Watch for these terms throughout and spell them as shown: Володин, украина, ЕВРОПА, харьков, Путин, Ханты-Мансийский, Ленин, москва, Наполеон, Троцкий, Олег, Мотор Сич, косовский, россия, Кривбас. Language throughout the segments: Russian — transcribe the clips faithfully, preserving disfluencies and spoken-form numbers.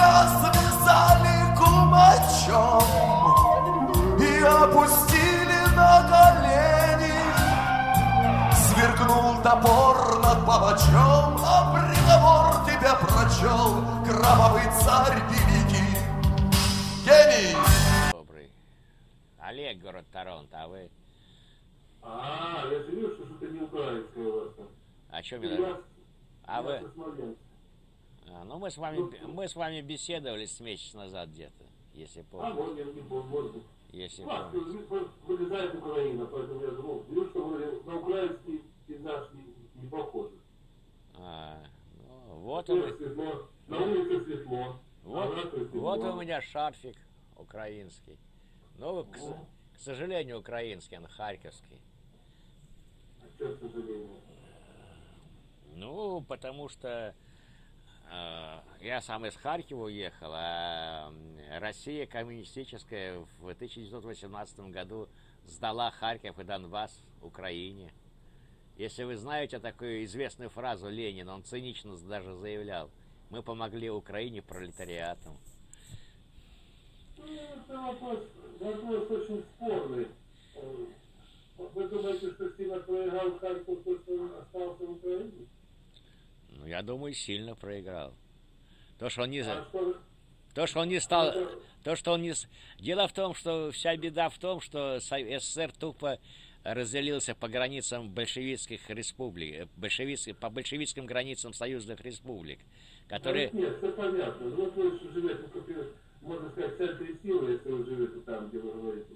Меня связали кумачом и опустили на колени. Сверкнул топор над палачом, а приговор тебя прочел кровавый царь великий гений. Добрый. Олег, город Торонто, а вы? А, я верю, что что-то не украинское у вас там. А что меня? А вы? А, ну мы с вами мы с вами беседовали с месяц назад где-то, если помните. А, может, я не помню, может быть. Если а, помните. Вы вылезает Украина, поэтому я думал, что вы на украинский и наш не, не похожи. А, ну, вот он. Светло, на улице светло. Вот, а светло. Вот у меня шарфик украинский. Ну, к, к сожалению, украинский, он харьковский. А что, к сожалению? Ну, потому что я сам из Харькова уехал, а Россия коммунистическая в тысяча девятьсот восемнадцатом году сдала Харьков и Донбасс Украине. Если вы знаете такую известную фразу Ленина, он цинично даже заявлял: мы помогли Украине пролетариатам. Это вопрос, вопрос очень спорный. Вы думаете, что сильно проиграл Харьков, то, что он остался в Украине? Ну, я думаю, сильно проиграл. То, что он не, а то, что он не стал... То, что он не... Дело в том, что вся беда в том, что СССР тупо разделился по границам большевистских республик, большевистских, по большевистским границам союзных республик, которые... Нет, все понятно. Вот вы живете, можно сказать, в центре силы, если вы живете там, где вы говорите.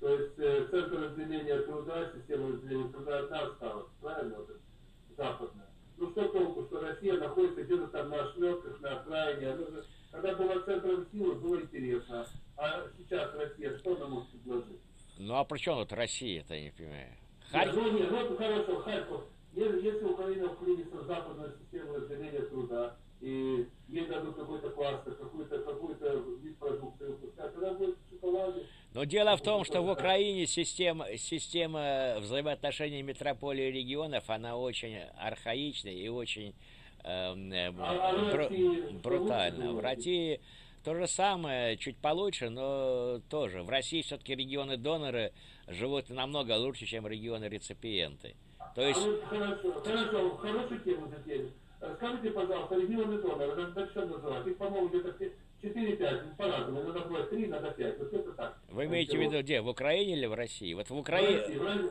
То есть центр разделения труда, система разделения труда одна осталась, правильно? Западная. Ну что толку, что Россия находится где-то там на ошметках, на окраине. Же, когда была центром силы, было интересно. А сейчас Россия, что она может предложить? Ну а при чем вот Россия-то, я не понимаю? Харьков? Ну нет, ну хорошо, Харьков. Если, если Украина вклинится в западную систему разделения труда, и ей дадут какой-то кластер, какой-то какой-то вид продукции выпускать, тогда будет шоколаде. Но дело в том, что в Украине система, система взаимоотношений метрополии и регионов, она очень архаичная и очень э, бру, брутальна. В России то же самое, чуть получше, но тоже. В России все-таки регионы-доноры живут намного лучше, чем регионы-реципиенты. То есть... Хорошо, хорошо, хорошую тему затеяли. Скажите, пожалуйста, регионы-доноры, как что называть? Их, по-моему, где-то... четыре-пять, по-разному, надо было три, надо пять, вот это так. Вы имеете в виду где, в Украине или в России? Вот в Украине...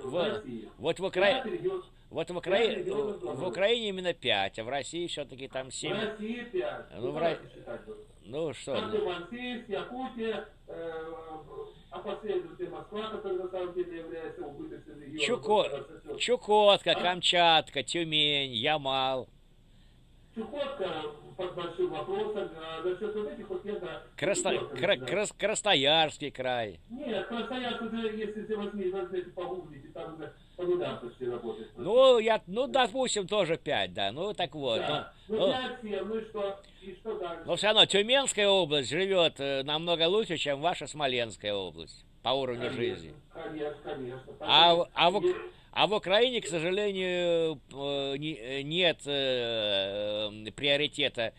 В России, вот в Украине... Вот в Украине... В Украине именно пять, а в России все-таки там семь. В России пять. Ну, в России... Ну, что... Ханты-Мансийский, Якутия, а последовательно Москва, которая на самом деле является убыточным регионом. Чукотка, Камчатка, Тюмень, Ямал. Чукотка под большим вопросом, а за счет вот этих вот я, да, Красто... Кра... Кра... Красноярский край. Нет, Красноярск уже, если возьмите, возьмите, погуглите, там уже по рудам почти работает. Ну, я, ну, допустим, тоже пять, да, ну, так вот. Да. Ну, ну, пять, семь, ну и что, и что дальше? Но все равно Тюменская область живет намного лучше, чем ваша Смоленская область по уровню конечно, жизни. Конечно, конечно. А, а в... А в Украине, к сожалению, нет приоритета,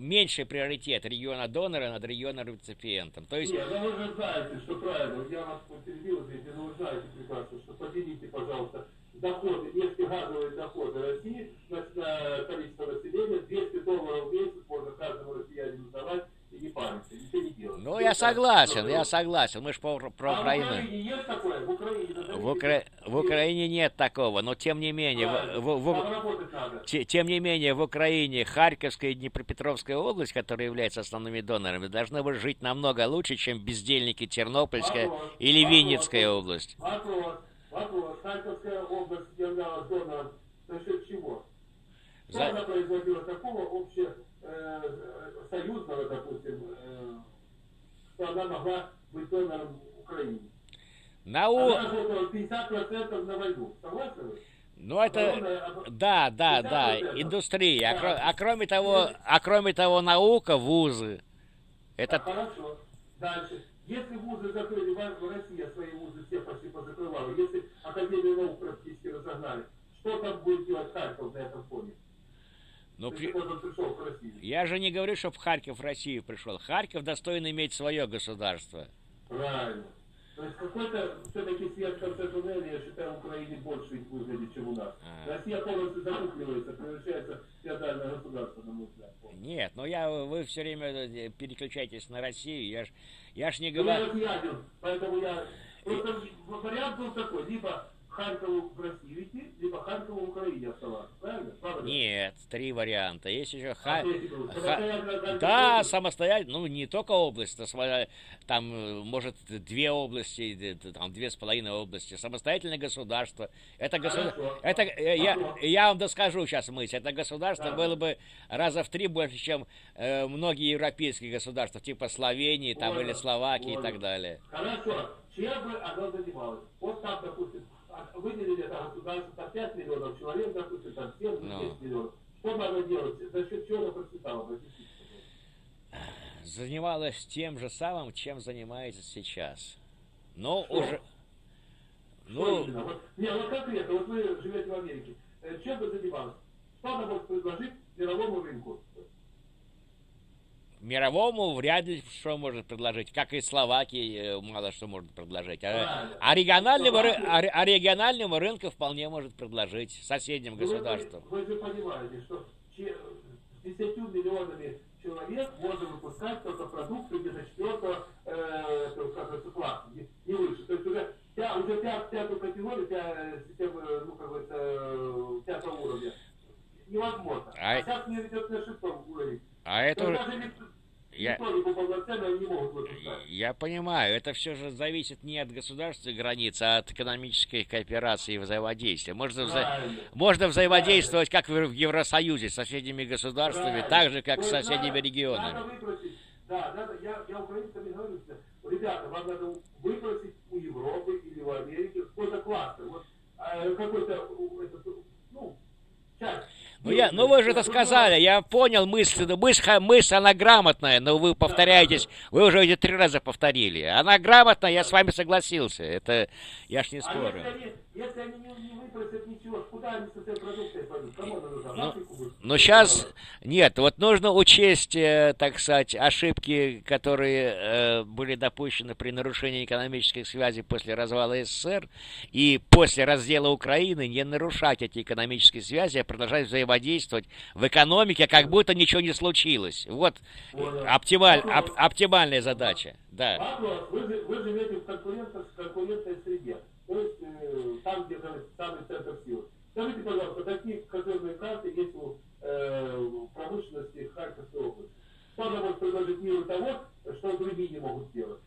меньше приоритет региона-донора над регионом-реципиентом. То есть... Нет, ну вы же знаете, что правильно, я вас подтвердил, если вы знаете прекрасно, что поделите, пожалуйста, доходы, нефтегазовые доходы России на количество населения, двести долларов в месяц можно каждому россиянину сдавать. И не париться, ничего не делать. Ну, я согласен, я согласен. Мы же про Украину. В Украине нет такого, но тем не менее, тем не менее, в Украине Харьковская и Днепропетровская область, которые являются основными донорами, должны бы жить намного лучше, чем бездельники Тернопольская или Винницкая область. Вопрос, вопрос. Харьковская область являлась донором за счет чего? Что она производила такого общего? Союзного, допустим, что она могла быть донором Украины. Нау... Она работала пятьдесят процентов на войну. Согласны вы? Ну это, Огромная... да, да, да, индустрия. Да. А, а, кроме того, а кроме того, наука, вузы. Это... Да, хорошо. Дальше. Если вузы закрыли, Россия свои вузы все почти позакрывала, если Академию наук практически разогнали, что там будет делать Харьков на этом фоне? Но при... Я же не говорю, что в Харьков в Россию пришел. Харьков достоин иметь свое государство. Правильно. То есть какой-то все-таки свет в конце туннеля, я считаю, в Украине больше их выглядит, чем у нас. А. Россия полностью закупливается, превращается в феодальное государство, на мой взгляд. Нет, но я, вы все время переключаетесь на Россию, я ж, я ж не говорю... Я разъядил, поэтому я... Просто вариант был такой, либо Харькову в Россию идти, либо Харькову в Украине оставаться, правильно? Правильно? Нет, три варианта. Есть еще Ха... Ха... Да, самостоятельно, ну не только область, там может две области, там две с половиной области, самостоятельное государство. Это государство, это я, я вам доскажу сейчас мысль, это государство да. было бы раза в три больше, чем э, многие европейские государства, типа Словении там, Ой, или Словакии Ой. и так далее. Хорошо, чем бы оно занималось? Вот так, допустим. Выделили там государство по пять миллионов человек, допустим, там семь-десять миллионов. Что надо делать? За счет чего она процветала? Занималась тем же самым, чем занимается сейчас. Но что? Уже... Ну... Вот, не, вот конкретно, вот вы живете в Америке. Чем вы занимались? Что она может предложить мировому рынку? Мировому вряд ли что может предложить, как и Словакии мало что может предложить. А, а, регионального, ры, а, а регионального рынка вполне может предложить соседним вы, государствам. Вы, вы же понимаете, что с десятью миллионами человек можно выпускать только продукцию где-то четвертого э, класса, не, не выше. То есть уже пятую категорию, система, ну, как бы, пятого уровня невозможно. А, а сейчас мне ведет на шестом уровне. А это уже... Я... Я понимаю, это все же зависит не от государственной границы, а от экономической кооперации и взаимодействия. Можно, вза... Можно взаимодействовать как в Евросоюзе с соседними государствами, так же, как с соседними регионами. Надо выпросить, да, надо, я, я украинцам не говорю, что, ребята, вам надо выпросить у Европы или в Америке какой-то кластер, вот, какой-то, ну, часть. Ну, я, ну вы же это сказали, я понял мысль, мысль, мысль, она грамотная, но вы повторяетесь, вы уже эти три раза повторили. Она грамотная, я с вами согласился, это я ж не спорю. А если, если они не выпросят ничего, куда они с этой продукцией пойдут? Кому надо? Ну сейчас, нет, вот нужно учесть, так сказать, ошибки, которые были допущены при нарушении экономических связей после развала СССР, и после раздела Украины не нарушать эти экономические связи, а продолжать взаимодействовать. Действовать в экономике, как будто ничего не случилось. Вот оптималь, оп, оптимальная задача. Да. Вы, вы живете в конкурентной среде, то есть э, там, где самый центр силы. Скажите, пожалуйста, какие козырные карты есть у э, промышленности Харьковской области? Что она может предложить миру того, что другие не могут сделать?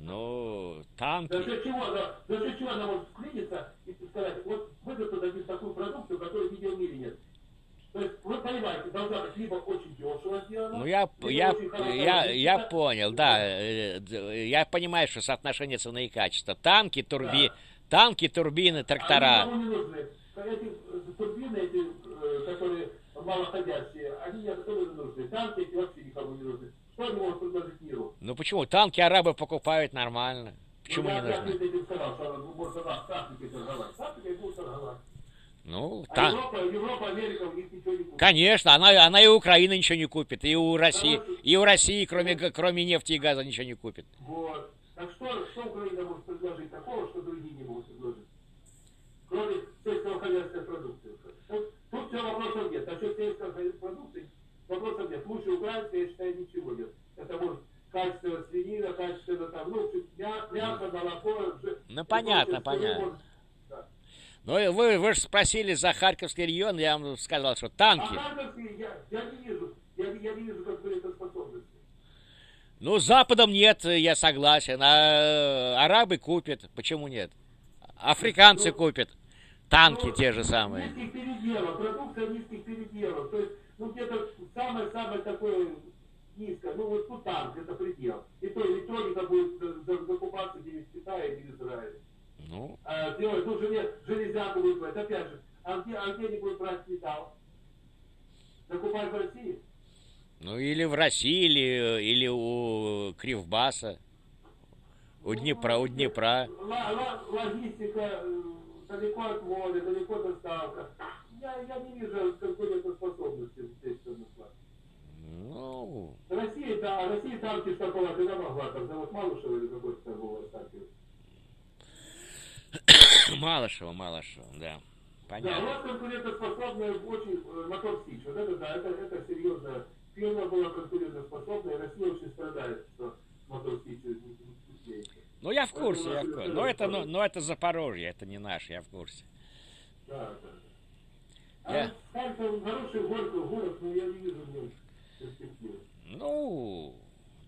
Ну, танки... За счет чего, за счет чего она может вклиниться и сказать, вот вы создадим такую продукцию, которой нигде в мире нет. То есть, вы понимаете, должна быть либо очень дешево сделано... Ну, я, я, я, я понял, да. Я понимаю, что соотношение цены и качества. Танки, турби... да. Танки, турбины, трактора... Они не нужны. Эти турбины, эти, которые малоходящие, они не нужны. Танки эти вообще никому не нужны. Ну почему? Танки арабы покупают нормально. Почему ну, не нужны? Ну, тан... а Европа, Европа, Америка, у них ничего не купит. Конечно, она, она и у Украины ничего не купит, и у России, и у России, кроме, кроме нефти и газа, ничего не купит. Вот. Так что, что Украина может предложить такого, что другие не могут предложить? Кроме сельскохозяйственной продукции. Тут, тут все вопросов нет. Насчет сельскохозяйственной продукции вопросов нет. Лучше украинцы, я считаю, ничего нет. Это может качество свинина, качество там, ну, мясо, молоко. Ну, понятно, понятно. Да. Ну, вы, вы же спросили за Харьковский регион, я вам сказал, что танки. А Харьковский, я, я не вижу, я, я не вижу, как бы это способности. Ну, Западом нет, я согласен, а арабы купят, почему нет? Африканцы ну, купят, танки ну, те же самые. Низких переделов, продукция низких переделов, то есть, ну, где-то самое-самое такое... Низко. Ну вот тут танк, это предел. И то электроника будет закупаться не из Китая, не из Израиля. Ну, а, делать, ну железяку будет брать. Опять же, а где, а где не будет брать металл? Закупать в России? Ну или в России, или, или у Кривбаса, у Днепра, у Днепра. Логистика, далеко от моря, далеко доставка. Я, я не вижу, какой это Ну... Россия, да, Россия там Чистакова когда могла? Там завод Малышева или какой-то торговый оставил? Малышева, Малышева, да. Понятно. Да, у нас конкурентоспособная очень... Мотор Сич, вот это да, это, это серьезно. Фирма была конкурентоспособная, и Россия очень страдает, что Мотор Сич... Ну я в курсе, я в курсе. Но это, но, но это Запорожье, это не наш, я в курсе. Да, да. Я... А там хороший город, но я не вижу в нем перспективы. Ну,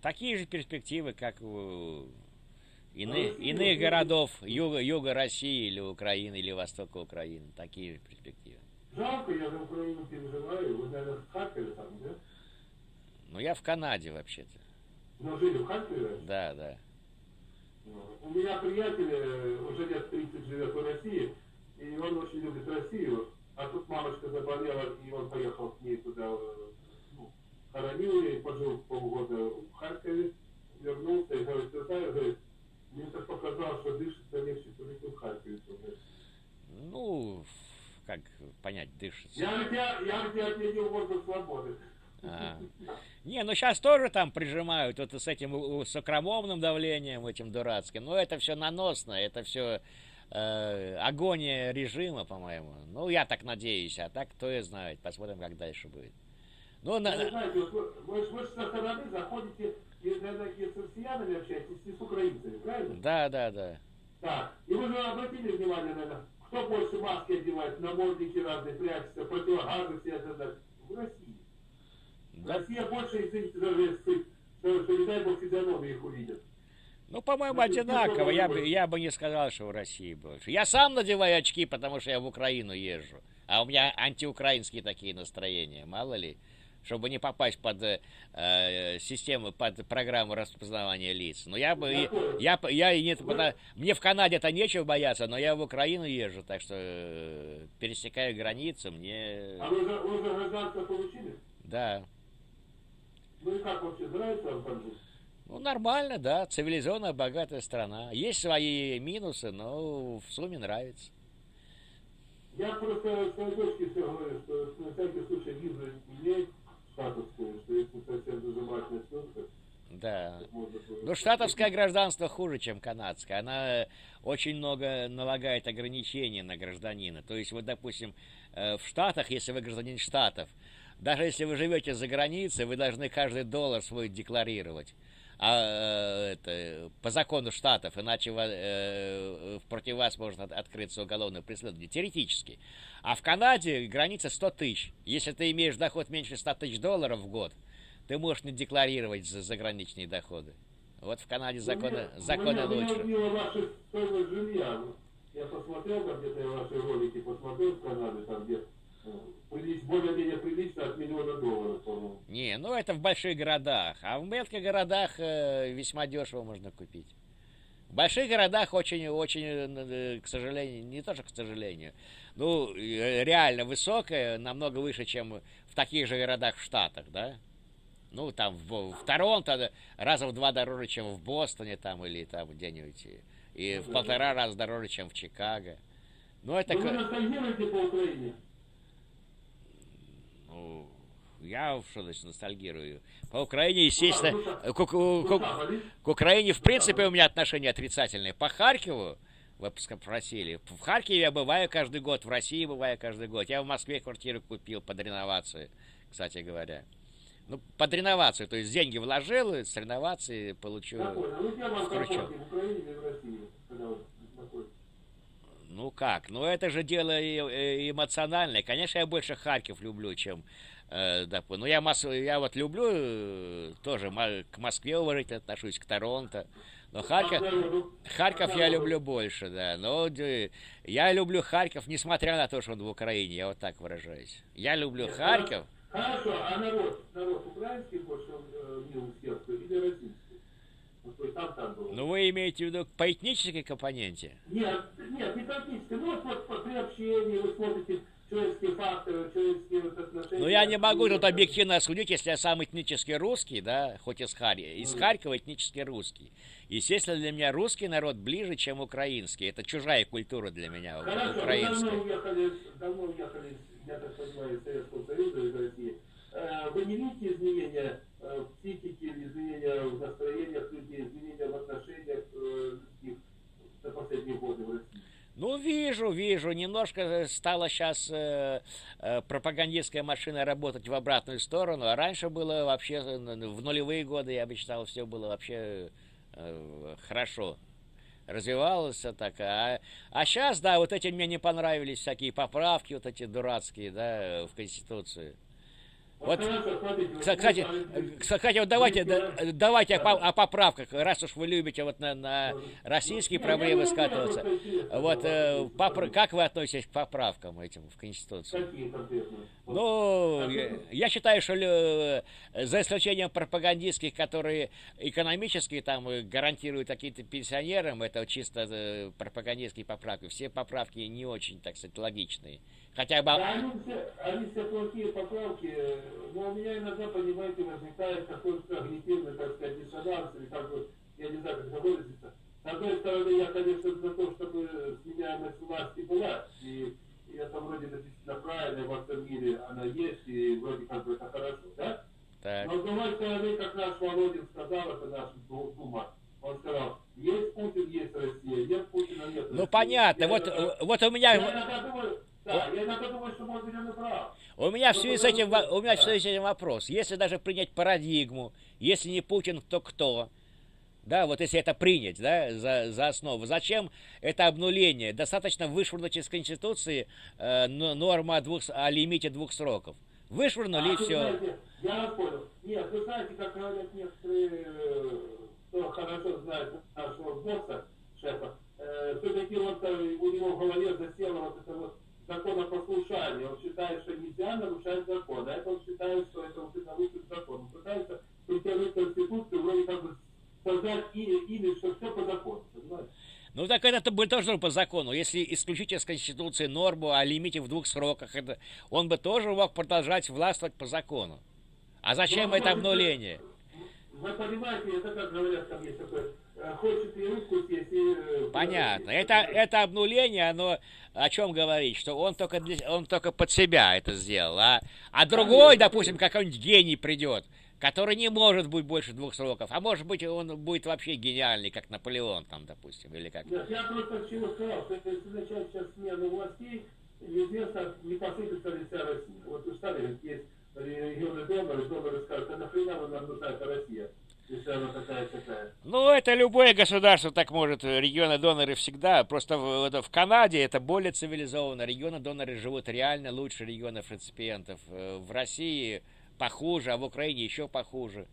такие же перспективы, как у иных, а иных городов юга, юга России или Украины, или востока Украины. Такие же перспективы. Жалко, я за Украину переживаю. Вы, наверное, в Харькове там, да? Ну, я в Канаде вообще-то. Но жили в Харькове? Да, да. У меня приятель уже лет тридцать живет в России, и он очень любит Россию. А тут мамочка заболела, и он поехал к ней туда, ну, хоронил ее, пожил полгода в Харькове, вернулся и говорит, ты знаешь, говорит, мне так показалось, что дышится легче, только в Харькове. Ну, как понять, дышится. Я где отменил воздух свободы. А. Не, ну сейчас тоже там прижимают вот с этим сокрамовным давлением, этим дурацким, но это все наносно, это все э, агония режима, по-моему. Ну, я так надеюсь, а так кто и знает, посмотрим, как дальше будет. Ну, на... Вы знаете, вы, вы со стороны заходите, если с россиянами общаетесь, и с украинцами, правильно? Да, да, да. Так, и вы же обратили внимание, наверное, кто больше маски одевает, намордники разные, прячется, противогазы все это, в России. Да. Россия больше, извините, даже сыт, потому что, не дай бог, физиономии их увидят. Ну, по-моему, одинаково. Я бы, я бы не сказал, что в России больше. Я сам надеваю очки, потому что я в Украину езжу. А у меня антиукраинские такие настроения, мало ли. Чтобы не попасть под э, систему, под программу распознавания лиц. Но я бы... Я, я, я, нет, потому, мне в Канаде-то нечего бояться, но я в Украину езжу, так что э, пересекаю границу, мне... А вы уже гражданство получили? Да. Ну и как вообще, нравится вам там жить? Ну нормально, да, цивилизованная, богатая страна. Есть свои минусы, но в сумме нравится. Я просто с моей дочки все говорю, что на всякий случай виза имеет статусскую, что если совсем зажимательная ссылка. Да. Но штатовское гражданство хуже, чем канадское. Она очень много налагает ограничений на гражданина. То есть, вот, допустим, в Штатах, если вы гражданин Штатов, даже если вы живете за границей, вы должны каждый доллар свой декларировать, а, это, по закону Штатов, иначе э, против вас может открыться уголовное преследование, теоретически. А в Канаде граница сто тысяч. Если ты имеешь доход меньше сто тысяч долларов в год, ты можешь не декларировать за заграничные доходы. Вот в Канаде законы, меня, законы меня, лучше. Меня я посмотрел, там где-то ваши ролики посмотрел в Канаде, там где... Более-менее прилично от миллиона долларов, по-моему. Не, ну это в больших городах. А в мелких городах э, весьма дешево можно купить. В больших городах очень-очень, к сожалению, не то что к сожалению, ну реально высокое, намного выше, чем в таких же городах в Штатах, да? Ну там в, в Торонто раза в два дороже, чем в Бостоне там или там где-нибудь. И в полтора раза дороже, чем в Чикаго. Ну это... Вы ностальгируете по Украине? Я, что значит, ностальгирую. По Украине, естественно, к, к, к, к Украине, в принципе, у меня отношения отрицательные. По Харькову, вы спросили, в Харькове я бываю каждый год, в России бываю каждый год. Я в Москве квартиру купил под реновацию, кстати говоря. Ну, под реновацию, то есть деньги вложил, с реновации получу... Ну как? Ну это же дело эмоциональное. Конечно, я больше Харьков люблю, чем... Э, допустим. Ну я, я вот люблю э, тоже к Москве уважительно отношусь, к Торонто. Но Харьков, Харьков я люблю больше, да. Но э, я люблю Харьков, несмотря на то, что он в Украине. Я вот так выражаюсь. Я люблю Нет, Харьков. Хорошо, а народ? Народ украинский больше э, мил сердцу или российский? Ну вы имеете в виду по этнической компоненте? Нет, нет, не по этнической. Вот, вот, вот при общении вы смотрите человеческие факторы, человеческие вот отношения. Ну я не могу тут объективно осудить, если я сам этнически русский, да, хоть из Харькова, из Харькова этнически русский. Естественно, для меня русский народ ближе, чем украинский. Это чужая культура для меня, хорошо, украинская. Давно уехали, давно уехали, я так понимаю, из Советского Союза, из России. Вы не видите изменения немножко стала сейчас пропагандистская машина работать в обратную сторону, а раньше было вообще, в нулевые годы, я бы считал, все было вообще хорошо. Развивался так. А, а сейчас, да, вот эти мне не понравились всякие поправки, вот эти дурацкие, да, в Конституцию. Вот, кстати, кстати, вот давайте, давайте о поправках, раз уж вы любите вот на, на российские проблемы скатываться. Вот, как вы относитесь к поправкам этим в Конституцию? Ну, я считаю, что за исключением пропагандистских, которые экономические там гарантируют каким-то пенсионерам, это чисто пропагандистские поправки, все поправки не очень, так сказать, логичные. Хотя бы... Да, они, все, они все плохие поправки, но у меня иногда, понимаете, возникает такой когнитивный, так сказать, диссонанс, или как бы, я не знаю, как это выразиться. С одной стороны, я, конечно, за то, чтобы сменяемость власти была, и, и это вроде действительно правильно, во всем мире она есть, и вроде как бы это хорошо, да? Так. Но с другой стороны, как наш Володин сказал, это наша дума, он сказал, есть Путин, есть Россия, нет Путина, нет России. Ну понятно, я вот, это... вот у меня... Я думаю, Да, я иногда думаю, что может быть он и прав. У меня в связи с этим, у меня в связи с этим вопрос. Если даже принять парадигму, если не Путин, то кто? Да, вот если это принять, да, за, за основу. Зачем это обнуление? Достаточно вышвырнуть из Конституции э, норма о, двух, о лимите двух сроков. Вышвырнули, а, и все. Знаете, я понял. Нет, вы знаете, как говорят некоторые, кто хорошо знает нашего босса, шефа, э, все-таки вот, у него в голове засело вот это вот законопослушание. Он считает, что нельзя нарушать закон, а это он считает, что это уже нарушит закон. Он пытается притянуть Конституцию, вроде как бы создать имидж, что все по закону, понимаете? Ну так это бы тоже по закону. Если исключить из Конституции норму о лимите в двух сроках, это, он бы тоже мог продолжать властвовать по закону. А зачем, ну, это обнуление? Вы понимаете, это как говорят, там есть такое... Хочет и руку съесть, и... Понятно. Это, это обнуление, оно о чем говорит? Что он только, для, он только под себя это сделал. А, а другой, допустим, какой-нибудь гений придет, который не может быть больше двух сроков. А может быть, он будет вообще гениальный, как Наполеон, там, допустим, или как... Нет, я просто чего сказал, что если начать сейчас смену властей, неизвестно, не посыпется ли вся Россия. Вот у Сталина есть регионы доноры, доноры скажут, а нахрена вы нам нужна эта Россия? Ну, это любое государство так может, регионы-доноры всегда, просто в, в Канаде это более цивилизованно, регионы-доноры живут реально лучше регионов-реципиентов, в России похуже, а в Украине еще похуже,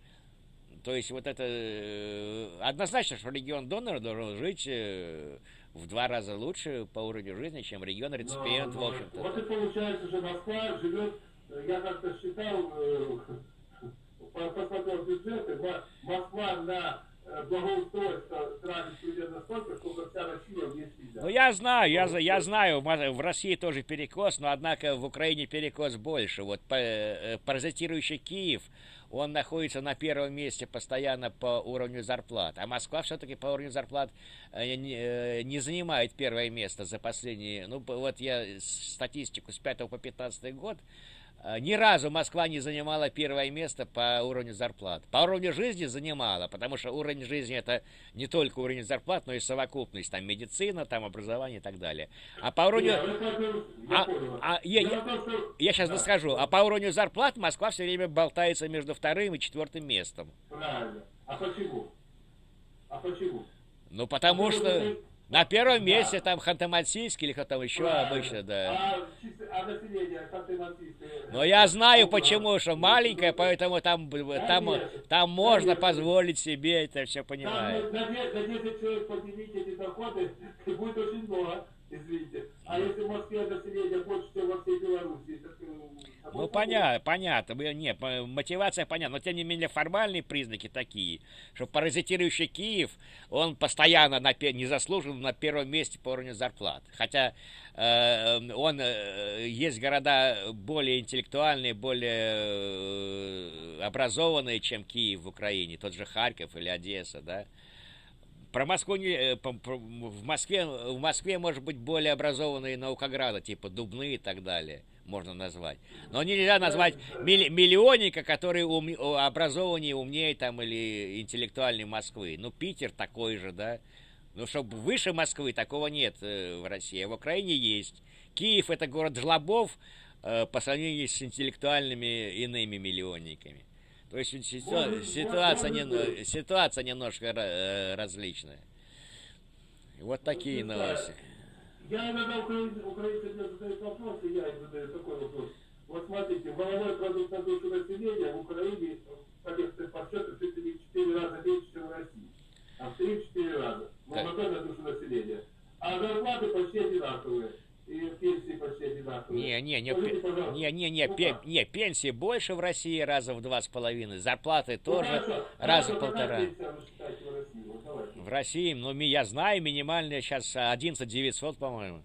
то есть вот это однозначно, что регион-донор должен жить в два раза лучше по уровню жизни, чем регион-реципиент, в общем-то. Вот и получается, что Москва живет, я как-то считал, посмотрел бюджеты, Москва на благоустройство тратит примерно столько, сколько вся Россия вместе. Ну я знаю, я, я знаю, в России тоже перекос, но однако в Украине перекос больше. Вот паразитирующий Киев, он находится на первом месте постоянно по уровню зарплат, а Москва все-таки по уровню зарплат не, не занимает первое место за последние, ну вот я статистику с пятого по пятнадцатый год, ни разу Москва не занимала первое место по уровню зарплат. По уровню жизни занимала, потому что уровень жизни это не только уровень зарплат, но и совокупность. Там медицина, там образование и так далее. А по уровню... А, а, я, я, я сейчас доскажу. А по уровню зарплат Москва все время болтается между вторым и четвертым местом. Правильно. А почему? А почему? Ну потому что... На первом месте, да, там Ханты-Мансийский или кто там еще, да, обычно, да. А, а население Ханты-Мансийское... Но я знаю почему, что маленькое, поэтому там, там, там можно позволить себе, это все понимаю. Там, на десять человек поделить эти доходы, будет очень много, извините. А если в Москве население больше, чем во всей Беларуси, так... Ну, понятно, понятно. Нет, мотивация понятна. Но, тем не менее, формальные признаки такие, что паразитирующий Киев, он постоянно на, незаслуженно на первом месте по уровню зарплат. Хотя э, он, э, есть города более интеллектуальные, более э, образованные, чем Киев в Украине. Тот же Харьков или Одесса, да? Про Москву не, про, про, в, Москве, в Москве, может быть, более образованные наукограды, типа Дубны и так далее, можно назвать. Но нельзя назвать миллионника, который ум, образованнее, умнее там, или интеллектуальнее Москвы. Ну, Питер такой же, да. Ну, чтобы выше Москвы, такого нет в России. В Украине есть. Киев – это город жлобов по сравнению с интеллектуальными иными миллионниками. То есть ситуация, ситуация, ситуация немножко различная. Вот такие новости. Я иногда украинцы задают вопрос, и я им задаю такой вопрос. Вот смотрите, воловой продукт на душу населения в Украине по подсчетам чуть ли не в четыре раза меньше, чем в России. А в три-четыре раза. Молоко на душу населения. А зарплаты почти одинаковые. И пенсии почти одинаковые. Не, не, не, Скажите, не, не, не, ну, пен, не, пенсии больше в России раза в два с половиной. Зарплаты тоже ну, раза в полтора. В России, ну, я знаю, минимальная сейчас одиннадцать тысяч девятьсот, по-моему.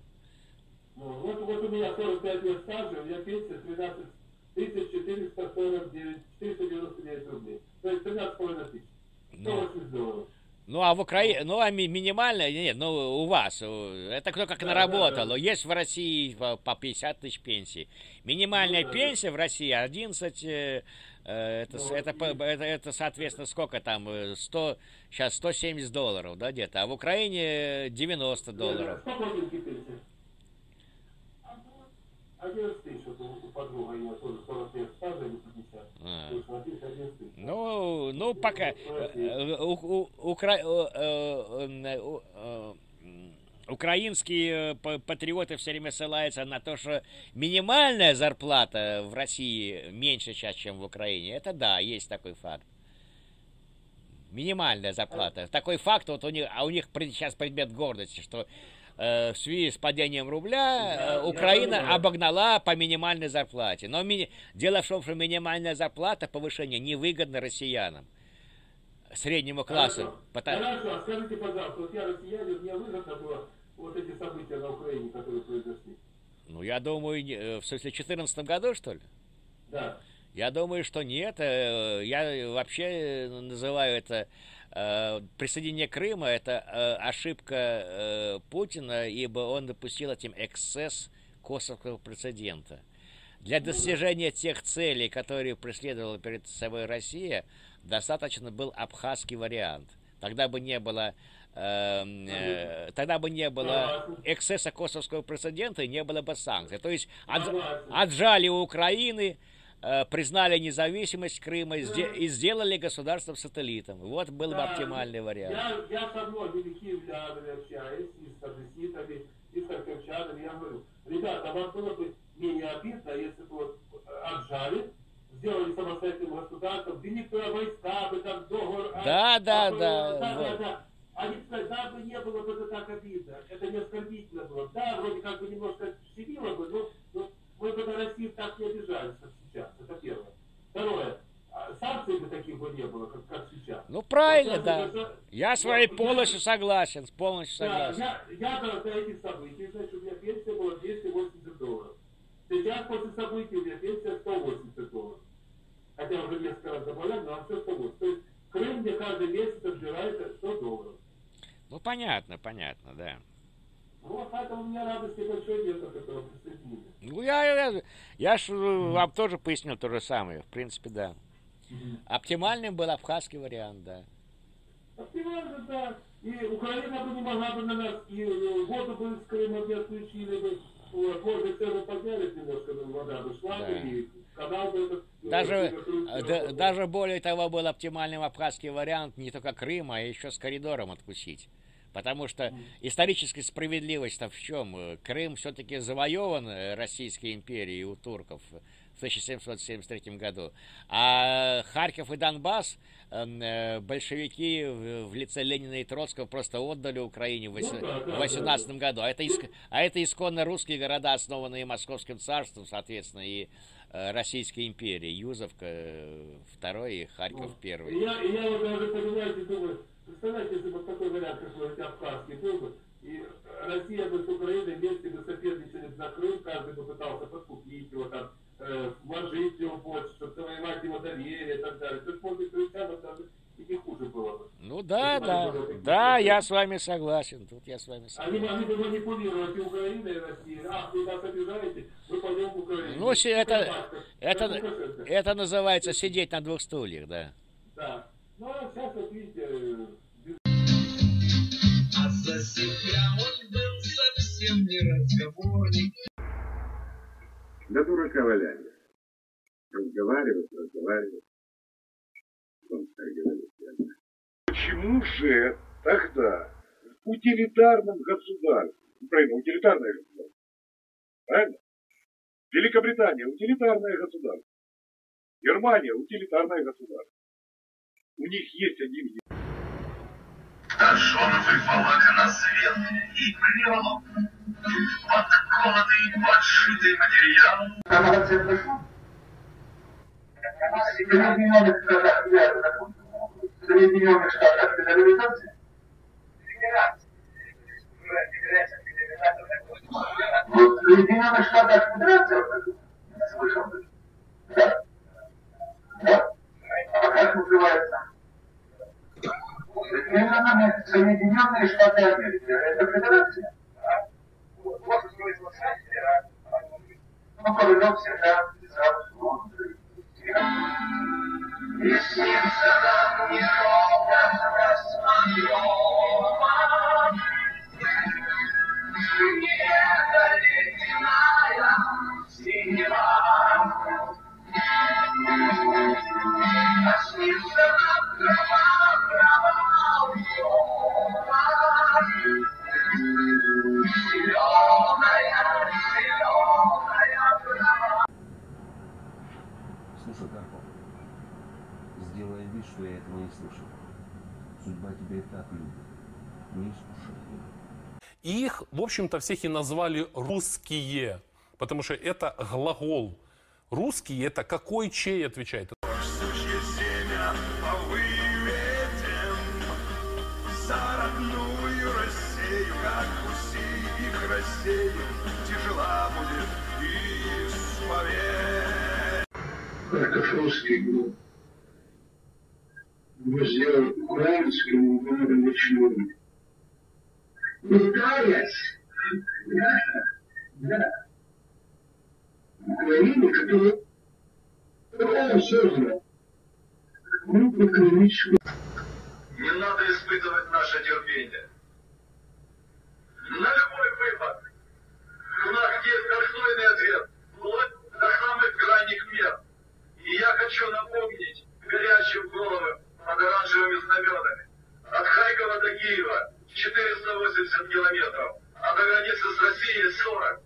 Ну, вот, вот у меня сорок пять лет стажа, у меня пенсия тринадцать тысяч четыреста сорок девять рублей. То есть тринадцать тысяч пятьсот. сто восемьдесят долларов. Ну, а в Украине, ну, а минимально, нет, ну, у вас, это кто как да, наработал. Да, да. Есть в России по пятьдесят тысяч пенсий. Минимальная да, да, пенсия да. в России одиннадцать, э, это, да, это, да. Это, это, соответственно, сколько там, сто, сейчас сто семьдесят долларов, да, где-то. А в Украине девяносто долларов. Да, да. одиннадцать тысяч, у подруги у меня тоже сорок лет стажа, не пятьдесят. А. Ну, ну, пока украинские патриоты все время ссылаются на то, что минимальная зарплата в России меньше сейчас, чем в Украине. Это да, есть такой факт. Минимальная зарплата. Такой факт, вот у них, а у них сейчас предмет гордости, что в связи с падением рубля да, Украина обогнала по минимальной зарплате. Но ми... дело в том, что минимальная зарплата, повышение, невыгодно россиянам, среднему классу. Хорошо. Потому... Хорошо, скажите, пожалуйста, вот я россиянин, мне выгодно было вот эти события на Украине, которые произошли? Ну, я думаю, в смысле, в две тысячи четырнадцатом году, что ли? Да. Я думаю, что нет. Я вообще называю это... Присоединение Крыма – это ошибка Путина, ибо он допустил этим эксцесс косовского прецедента. Для достижения тех целей, которые преследовала перед собой Россия, достаточно был абхазский вариант. Тогда бы не было, э, тогда бы не было эксцесса косовского прецедента и не было бы санкций. То есть от, отжали у Украины, признали независимость Крыма и сделали государством сателлитом. Вот был бы да, оптимальный вариант. Я, я со многими киевлянами общаюсь, и с одесситами, и с харьковчанами. Я говорю, ребята, вам было бы менее обидно, если бы вот отжали, сделали самостоятельным государством, ввели войска, бы там договор... Да, а, да, а, да. да, вот. да, да. Они сказали, да, бы не было бы это так обидно. Это не оскорбительно было. Да, вроде как бы немножко щемило бы, но, но мы бы на Россию так не обижались. Это первое. Второе. Санкций бы таких бы не было, как, как сейчас. Ну правильно, сейчас да. Даже... Я с вами полностью я... согласен. Полностью согласен. Да, я до этих событий, значит, у меня пенсия была двести восемьдесят долларов. Сейчас после событий у меня пенсия сто восемьдесят долларов. Хотя уже несколько раз добавляю, но все сто восемьдесят. То есть Крым мне каждый месяц отбирает сто долларов. Ну понятно, понятно, да. Вот поэтому у меня радости большой нет от этого присоединения. Ну, я, я, я ж вам mm-hmm. тоже пояснил то же самое. В принципе, да. Mm-hmm. Оптимальным был абхазский вариант, да. Оптимально, да. И Украина бы не могла бы на нас, и воду бы из Крыма не отключили бы. Вот, может, все бы поднялись немножко, но вода бы шла, да. И канал бы этот... Даже, да, даже более того, был оптимальным абхазский вариант не только Крыма, а еще с коридором откусить. Потому что историческая справедливость-то в чем? Крым все-таки завоеван Российской империей у турков в тысяча семьсот семьдесят третьем году. А Харьков и Донбасс большевики в лице Ленина и Троцкого просто отдали Украине в восемнадцатом году. А это, иск... а это исконно русские города, основанные Московским царством, соответственно, и Российской империи. Юзовка второй и Харьков первый. Я, я даже, понимаете, думаю... Представляете, если бы такой вариант, как говорить, абхазский был бы, и Россия бы с Украиной вместе бы соперничали за Крым, каждый бы пытался подкупить его, там, э, вложить его больше, чтобы завоевать его доверие и так далее. То есть, может быть, крымчанам даже и не хуже было бы. Ну да, если да, да, да, я с вами согласен, тут я с вами согласен. Они могли бы манипулировать и Украиной, и Россией. Ах, вы нас обижаете, вы пойдем в Украину. Ну, это, это, это, это, это называется сидеть на двух стульях, да. Да. Ну, а сейчас, вот видите, Настенные разговоры. Да дурака валяния. Разговаривать, разговаривать. Почему же тогда в утилитарном государстве, Украина утилитарное государство, правильно? Великобритания утилитарное государство, Германия утилитарное государство. У них есть один... Торжоновый волок на свет и плел, подколотый, подшитый материал. Информация пошла? В Соединенных Штатах в Соединенных Штатах федерализация? Федерация. Федерация, федерация. Вот в Соединенных Штатах федерация? Слышал? Да? Да? А как называется? Именно Соединенные Штаты Америки. Это федерация? Да. Вот, вот, ну, Королёв всегда писал, что он и сердце нам неровно распоём, это ледяная синева. А снится нам трава, трава уёма, зелёная, зелёная трава. Слушай, Карпов, сделай вид, что я этого не слышал. Судьба тебя и так любит. Не искушай ее. Их, в общем-то, всех и назвали русские, потому что это глагол. Русские – это какой чей отвечает? Каркашовский был, его сделал украинским народом вечным. Пытаясь, да, да, Украину, которая была создана группу экономическую. Не надо испытывать наше терпение. На любой выпад у нас есть достойный ответ, вплоть до самых крайних мер. И я хочу напомнить горячим головам под оранжевыми знаменами. От Харькова до Киева четыреста восемьдесят километров, а до границы с Россией сорок.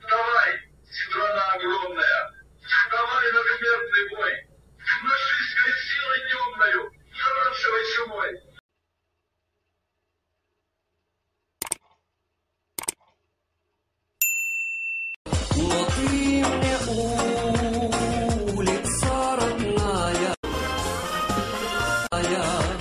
Вставай, страна огромная! Вставай на смертный бой! Нашись всей силой темною, с оранжевой чумой! Но ты мне улица родная.